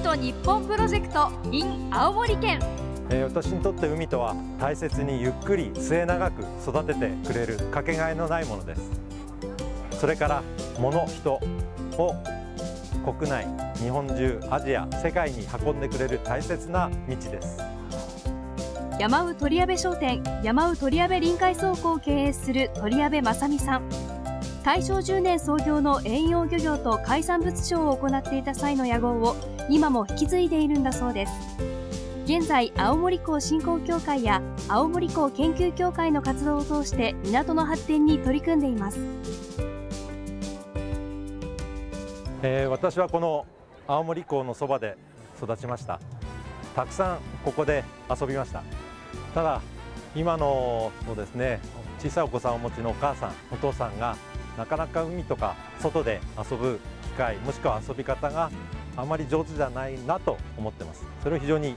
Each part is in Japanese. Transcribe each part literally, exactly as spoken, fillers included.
海と日本プロジェクト in 青森県。私にとって海とは大切にゆっくり末永く育ててくれるかけがえのないものです。それから物、人を国内、日本中、アジア、世界に運んでくれる大切な道です。山う鳥矢部商店山う鳥矢部臨海倉庫を経営する鳥矢部正美さん、大正じゅうねん創業の遠洋漁業と海産物商を行っていた際の屋号を今も引き継いでいるんだそうです。現在、青森港振興協会や青森港研究協会の活動を通して港の発展に取り組んでいます。えー、私はこの青森港のそばで育ちました。たくさんここで遊びました。ただ今のそうですね、小さいお子さんをお持ちのお母さん、お父さんがなかなか海とか外で遊ぶ機会、もしくは遊び方があまり上手じゃないなと思ってます。それを非常に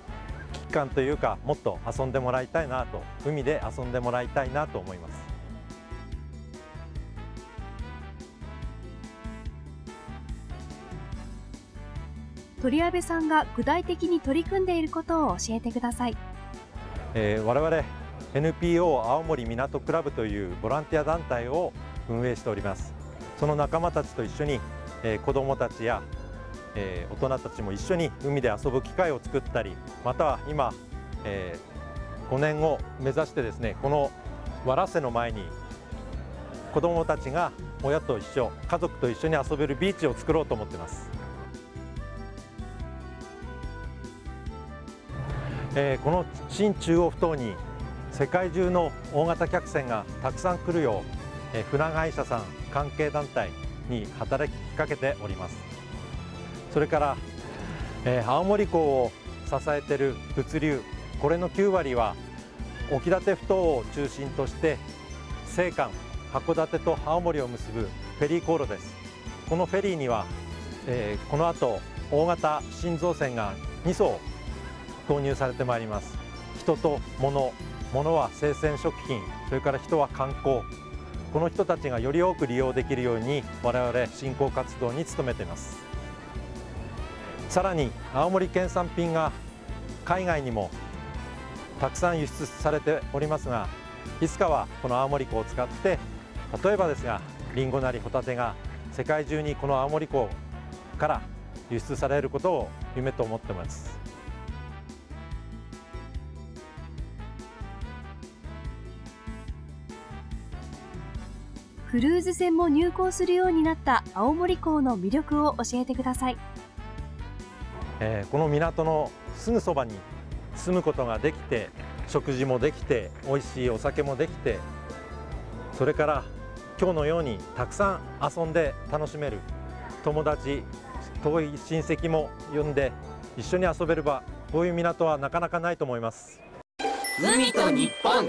危機感というか、もっと遊んでもらいたいなと、海で遊んでもらいたいなと思います。鳥矢部さんが具体的に取り組んでいることを教えてください。えー、我々 エヌピーオー 青森港クラブというボランティア団体を運営しております。その仲間たちと一緒に、えー、子どもたちや、えー、大人たちも一緒に海で遊ぶ機会を作ったり、または今、えー、ごねんを目指してですね、このわらせの前に子どもたちが親と一緒、家族と一緒に遊べるビーチを作ろうと思っています。えー、この新中央ふ頭に世界中の大型客船がたくさん来るよう、船会社さん、関係団体に働きかけております。それから、えー、青森港を支えている物流、これのきゅうわりは沖館ふ頭を中心として青函、函館と青森を結ぶフェリー航路です。このフェリーには、えー、この後大型新造船がにそう投入されてまいります。人と物、物は生鮮食品、それから人は観光、この人たちがより多く利用できるように我々振興活動に努めています。さらに青森県産品が海外にもたくさん輸出されておりますが、いつかはこの青森港を使って、例えばですがリンゴなりホタテが世界中にこの青森港から輸出されることを夢と思っています。クルーズ船も入港するようになった青森港の魅力を教えてください。えー、この港のすぐそばに住むことができて、食事もできて、美味しいお酒もできて、それから今日のようにたくさん遊んで楽しめる、友達、遠い親戚も呼んで一緒に遊べる場、こういう港はなかなかないと思います。海と日本。